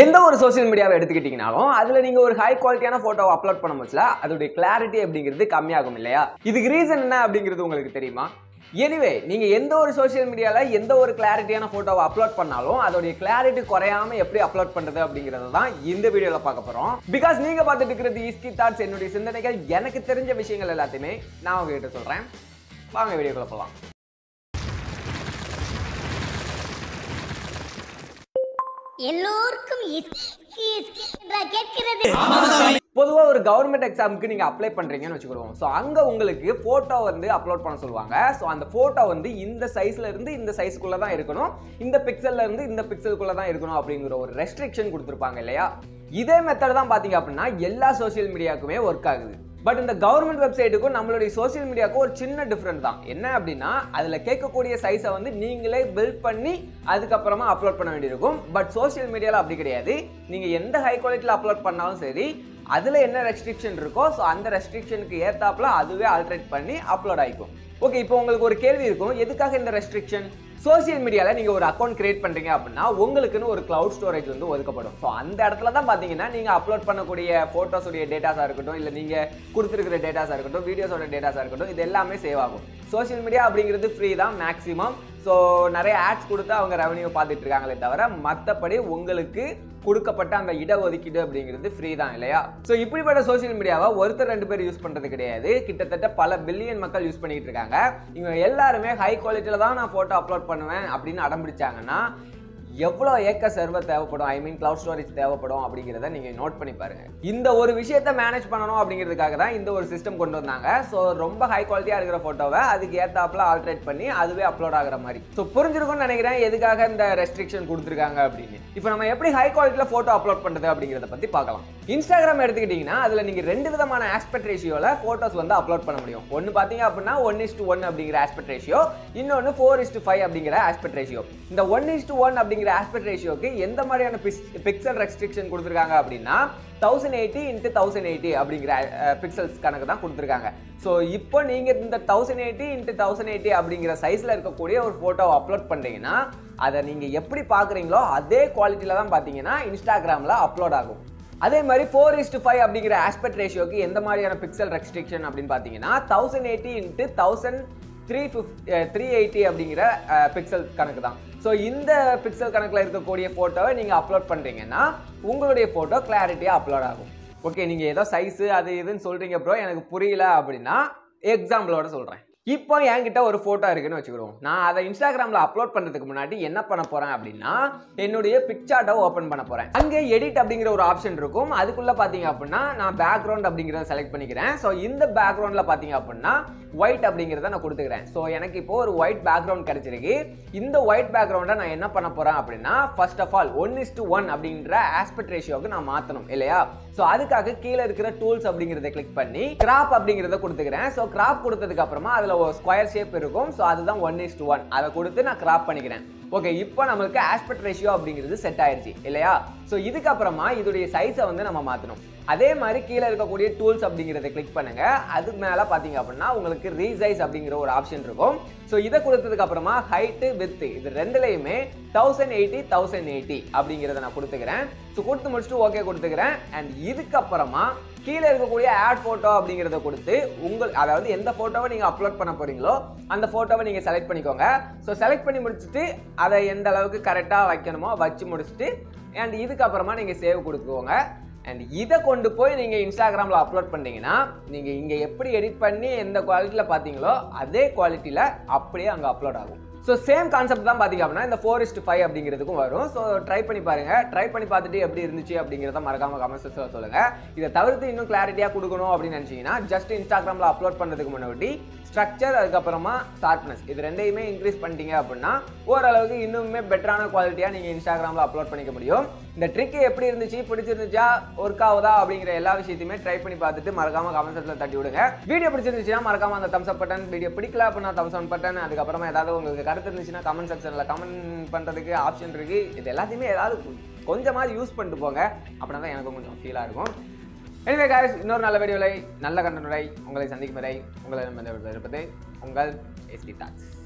எந்த ஒரு சோஷியல் மீடியாவை எடுத்துக்கிட்டீங்கனாலும் அதுல நீங்க ஒரு ஹை குவாலிட்டியான போட்டோவை அப்லோட் பண்ணும்போதுல அதோட கிளாரிட்டி அப்படிங்கிறது கம்மியாகும் இல்லையா? இதுக்கு ரீசன் என்ன அப்படிங்கிறது உங்களுக்கு தெரியுமா? எனிவே நீங்க எந்த ஒரு சோஷியல் மீடியால எந்த ஒரு கிளாரிட்டியான போட்டோவை அப்லோட் பண்ணாலும் அதோட கிளாரிட்டி குறையாம எப்படி அப்லோட் பண்றது அப்படிங்கறத தான் இந்த வீடியோல பார்க்க போறோம். பிகாஸ் நீங்க பார்த்துட்டு இருக்கிறது ஈஸ்கி தாட்ஸ், என்னுடைய சிந்தனைகள், எனக்கு தெரிஞ்ச விஷயங்கள் எல்லாத்தையுமே நான் உங்ககிட்ட சொல்றேன். வாங்க வீடியோக்குள்ள போகலாம். எல்லோருக்கும் பொதுவாக ஒரு கவர்மெண்ட் எக்ஸாமுக்கு நீங்கள் அப்ளை பண்ணுறீங்கன்னு வச்சுக்கிடுவோம். ஸோ அங்கே உங்களுக்கு ஃபோட்டோ வந்து அப்லோட் பண்ண சொல்லுவாங்க. ஸோ அந்த ஃபோட்டோ வந்து இந்த சைஸில் இருந்து இந்த சைஸ்க்குள்ளே தான் இருக்கணும், இந்த பிக்சலில் இருந்து இந்த பிக்சலுக்குள்ளே தான் இருக்கணும் அப்படிங்கிற ஒரு ரெஸ்ட்ரிக்ஷன் கொடுத்துருப்பாங்க இல்லையா? இதே மெத்தட் தான் பார்த்தீங்க அப்படின்னா எல்லா சோஷியல் மீடியாவுக்குமே ஒர்க் ஆகுது. பட் இந்த கவர்மெண்ட் வெப்சைட்டுக்கும் நம்மளுடைய சோஷியல் மீடியாவுக்கும் ஒரு சின்ன டிஃப்ரெண்ட் தான். என்ன அப்படின்னா அதில் கேட்கக்கூடிய சைஸை வந்து நீங்களே பில்ட் பண்ணி அதுக்கப்புறமா அப்லோட் பண்ண வேண்டியிருக்கும். பட் சோஷியல் மீடியாவில் அப்படி கிடையாது. நீங்கள் எந்த ஹை குவாலிட்டியில் அப்லோட் பண்ணாலும் சரி அதில் என்ன ரெஸ்ட்ரிக்ஷன் இருக்கோ ஸோ அந்த ரெஸ்ட்ரிக்ஷனுக்கு ஏற்றாப்புல அதுவே ஆல்ட்ரேட் பண்ணி அப்லோட் ஆகிக்கும். ஓகே, இப்போ உங்களுக்கு ஒரு கேள்வி இருக்கும், எதுக்காக இந்த ரெஸ்ட்ரிக்ஷன்? சோஷியல் மீடியாவில் நீங்கள் ஒரு அக்கௌண்ட் கிரியேட் பண்ணுறீங்க அப்படின்னா உங்களுக்குன்னு ஒரு க்ளவுட் ஸ்டோரேஜ் வந்து ஒதுக்கப்படும். ஸோ அந்த இடத்துல தான் பார்த்தீங்கன்னா நீங்கள் அப்லோட் பண்ணக்கூடிய ஃபோட்டோஸோடைய டேட்டாஸாக இருக்கட்டும், இல்லை நீங்கள் கொடுத்துருக்கிற டேட்டாஸாக இருக்கட்டும், வீடியோஸோட டேட்டாஸாக இருக்கட்டும், இது எல்லாமே சேவ் ஆகும். சோஷியல் மீடியா அப்படிங்கிறது ஃப்ரீ தான் மேக்ஸிமம். ஸோ நிறைய ஆட்ஸ் கொடுத்து அவங்க ரெவன்யூ பார்த்துட்டு இருக்காங்களே தவிர மற்றபடி உங்களுக்கு கொடுக்கப்பட்ட அந்த இடஒதுக்கீடு அப்படிங்கிறது ஃப்ரீ தான் இல்லையா? ஸோ இப்படிப்பட்ட சோஷியல் மீடியாவை ஒருத்தர் ரெண்டு பேர் யூஸ் பண்ணுறது கிடையாது. கிட்டத்தட்ட பல பில்லியன் மக்கள் யூஸ் பண்ணிக்கிட்டு இருக்காங்க. இவங்க எல்லாருமே ஹை குவாலிட்டியில் தான் நான் ஃபோட்டோ அப்லோட் பண்ணுவேன் அப்படின்னு அடம்பிடிச்சாங்கன்னா எவ்வளோ ஏக்கர் சர்வர் தேவைப்படும், ஐ மீன் கிளவுட் ஸ்டோரேஜ் தேவைப்படும் அப்படிங்கிறத நீங்கள் நோட் பண்ணி பாருங்கள். இந்த ஒரு விஷயத்தை மேனேஜ் பண்ணணும் அப்படிங்கிறதுக்காக தான் இந்த ஒரு சிஸ்டம் கொண்டு வந்தாங்க. ஸோ ரொம்ப ஹை குவாலிட்டியாக இருக்கிற ஃபோட்டோவை அதுக்கு ஏற்றாப்புல ஆல்ட்ரேட் பண்ணி அதுவே அப்லோட் ஆகிற மாதிரி. ஸோ புரிஞ்சிருக்கும்னு நினைக்கிறேன் எதுக்காக இந்த ரெஸ்ட்ரிக்ஷன் கொடுத்துருக்காங்க அப்படின்னு. இப்போ நம்ம எப்படி ஹை குவாலிட்டியில் ஃபோட்டோ அப்லோட் பண்ணுறது அப்படிங்கிறத பற்றி பார்க்கலாம். இன்ஸ்டாகிராம் எடுத்துக்கிட்டிங்கன்னா அதில் நீங்கள் ரெண்டு விதமான ஆஸ்பெக்ட் ரேஷியோவில் ஃபோட்டோஸ் வந்து அப்லோட் பண்ண முடியும். ஒன்று பார்த்தீங்க அப்படின்னா 1:1 அப்படிங்கிற ஆஸ்பெக்ட் ரேஷியோ, இன்னொன்று 4:5 அப்படிங்கிற ஆஸ்பெக்ட் ரேஷியோ. இந்த 1:1 அப்படிங்கிற aspect ratio க்கு எந்த மாதிரியான pixel restriction கொடுத்திருக்காங்க அப்படின்னா 1080x1080 அப்படிங்கிற பிக்சல்ஸ் கணக்கு தான் கொடுத்துருக்காங்க. ஸோ இப்போ நீங்கள் இந்த 1080x1080 அப்படிங்கிற சைஸில் இருக்கக்கூடிய ஒரு ஃபோட்டோவை அப்லோட் பண்ணுறீங்கன்னா அதை நீங்கள் எப்படி பார்க்குறீங்களோ அதே குவாலிட்டியில் தான் பார்த்தீங்கன்னா இன்ஸ்டாகிராமில் அப்லோட் ஆகும். அதே மாதிரி 4:5 அப்படிங்கிற ஆஸ்பெக்ட் ரேஷியோக்கு எந்த மாதிரியான பிக்சல் ரெஸ்ட்ரிக்ஷன் அப்படின்னு பார்த்தீங்கன்னா 1080x1380 அப்படிங்கிற பிக்சல் கணக்கு தான். ஸோ இந்த பிக்சல் கணக்கில் இருக்கக்கூடிய ஃபோட்டோவை நீங்கள் அப்லோட் பண்ணுறீங்கன்னா உங்களுடைய ஃபோட்டோ கிளாரிட்டியாக அப்லோட் ஆகும். ஓகே, நீங்கள் ஏதோ சைஸு அது இதுன்னு சொல்கிறீங்க ப்ரோ, எனக்கு புரியல அப்படின்னா எக்ஸாம்பிளோட சொல்கிறேன். இப்போ என்கிட்ட ஒரு ஃபோட்டோ இருக்குன்னு வச்சுக்கிடுவோம். நான் அதை இன்ஸ்டாகிராமில் அப்லோட் பண்ணுறதுக்கு முன்னாடி என்ன பண்ண போகிறேன் அப்படின்னா என்னுடைய பிக்சார்ட்டை ஓப்பன் பண்ண போகிறேன். அங்கே எடிட் அப்படிங்கிற ஒரு ஆப்ஷன் இருக்கும். அதுக்குள்ளே பார்த்தீங்க அப்படின்னா நான் பேக்ரவுண்ட் அப்படிங்கிறத செலக்ட் பண்ணிக்கிறேன். ஸோ இந்த பேக்ரவுண்டில் பார்த்தீங்க அப்படின்னா ஒயிட் அப்படிங்கிறத நான் கொடுத்துக்கிறேன். ஸோ எனக்கு இப்போ ஒரு ஒயிட் பேக்ரவுண்ட் கிடச்சிருக்கு. இந்த ஒயிட் பேக்ரவுண்டை நான் என்ன பண்ண போகிறேன் அப்படின்னா ஃபர்ஸ்ட் ஆஃப் ஆல் 1:1 அப்படிங்கிற ஆஸ்பெக்ட் ரேஷியோவுக்கு நான் மாற்றணும் இல்லையா? ஸோ அதுக்காக கீழே இருக்கிற டூல்ஸ் அப்படிங்கிறத கிளிக் பண்ணி கிராப் அப்படிங்கிறத கொடுத்துக்கிறேன். ஸோ கிராப் கொடுத்ததுக்கு அப்புறமா அதில் ஒரு ஸ்கொயர் ஷேப் இருக்கும். ஸோ அதுதான் 1:1 அதை கொடுத்து நான் கிராப் பண்ணிக்கிறேன். ஓகே, இப்போ நம்மளுக்கு ஆஸ்பெக்ட் ரேஷியோ அப்படிங்கிறது செட் ஆயிடுச்சு இல்லையா? ஸோ இதுக்கப்புறமா இதோடைய சைஸை வந்து நம்ம மாற்றணும். அதே மாதிரி கீழே இருக்கக்கூடிய டூல்ஸ் அப்படிங்கிறத கிளிக் பண்ணுங்க. அதுக்கு மேலே பார்த்தீங்க அப்படின்னா உங்களுக்கு ரீசைஸ் அப்படிங்கிற ஒரு ஆப்ஷன் இருக்கும். ஸோ இதை கொடுத்ததுக்கு அப்புறமா ஹைட்டு வித்து இது ரெண்டுலையுமே 1080x1080 அப்படிங்கிறத நான் கொடுத்துக்கிறேன். ஸோ கொடுத்து முடிச்சுட்டு ஓகே கொடுத்துக்கிறேன். அண்ட் இதுக்கப்புறமா கீழே இருக்கக்கூடிய ஆட் ஃபோட்டோ அப்படிங்கிறத கொடுத்து உங்கள் அதாவது எந்த ஃபோட்டோவை நீங்கள் அப்லோட் பண்ண போகிறீங்களோ அந்த ஃபோட்டோவை நீங்கள் செலக்ட் பண்ணிக்கோங்க. ஸோ செலக்ட் பண்ணி முடிச்சுட்டு அதை எந்த அளவுக்கு கரெக்டாக வைக்கணுமோ வச்சு முடிச்சுட்டு அண்ட் இதுக்கப்புறமா நீங்கள் சேவ் கொடுத்துக்கோங்க. அண்ட் இதை கொண்டு போய் நீங்கள் இன்ஸ்டாகிராமில் அப்லோட் பண்ணிங்கன்னா நீங்கள் இங்கே எப்படி எடிட் பண்ணி எந்த குவாலிட்டியில் பார்த்தீங்களோ அதே குவாலிட்டியில் அப்படியே அங்கே அப்லோட் ஆகும். ஸோ சேம் கான்செப்ட் தான் பார்த்திங்க அப்படின்னா இந்த 4:5 அப்படிங்கிறதுக்கும் வரும். ஸோ ட்ரை பண்ணி பாருங்கள். ட்ரை பண்ணி பார்த்துட்டு எப்படி இருந்துச்சு அப்படிங்கிறத மறக்காமல் கமெண்ட்ஸில் சொல்லுங்கள். இதை தவிர்த்து இன்னும் கிளாரிட்டியாக கொடுக்கணும் அப்படின்னு நினச்சிங்கன்னா ஜஸ்ட் இன்ஸ்டாகிராமில் அப்லோட் பண்ணுறதுக்கு முன்னாடி ஸ்ட்ரக்சர் அதுக்கப்புறமா ஷார்ப்னஸ் இது ரெண்டையுமே இன்க்ரீஸ் பண்ணிட்டீங்க அப்படின்னா ஓரளவுக்கு இன்னுமே பெட்டரான குவாலிட்டியாக நீங்கள் இன்ஸ்டாகிராமில் அப்லோட் பண்ணிக்க முடியும். இந்த ட்ரிக்கு எப்படி இருந்துச்சு, பிடிச்சிருந்துச்சா, ஒர்க் ஆகுதா அப்படிங்கிற எல்லா விஷயத்தையுமே ட்ரை பண்ணி பார்த்துட்டு மறக்காமல் கமெண்ட் செக்ஷனில் தட்டி விடுங்க. வீடியோ பிடிச்சிருந்துச்சுன்னா மறக்காமல் அந்த தம்ஸ் அப் பட்டன், வீடியோ பிடிக்கல அப்படின்னா தம்ஸ் டவுன் பட்டன், அதுக்கப்புறமா ஏதாவது உங்களுக்கு கருத்து இருந்துச்சுன்னா கமெண்ட் செக்ஷனில் கமெண்ட் பண்ணுறதுக்கு ஆப்ஷன் இருக்குது. இது எல்லாத்தையுமே ஏதாவது கொஞ்சமாவது யூஸ் பண்ணிட்டு போங்க. அப்படின்னா தான் எனக்கும் கொஞ்சம் ஃபீலாக இருக்கும். எனவே காய்ஸ், இன்னொரு நல்ல வீடியோவில் நல்ல கண்டென்ட் உங்களை சந்திக்கும் வரை உங்களை நம்ம இருப்பது உங்கள் ஈஸ்கி தாட்ஸ்.